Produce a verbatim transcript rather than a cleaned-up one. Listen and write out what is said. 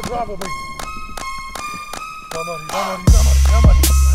Bravo, băi! Cam mari, cam mari, cam mari, cam mari!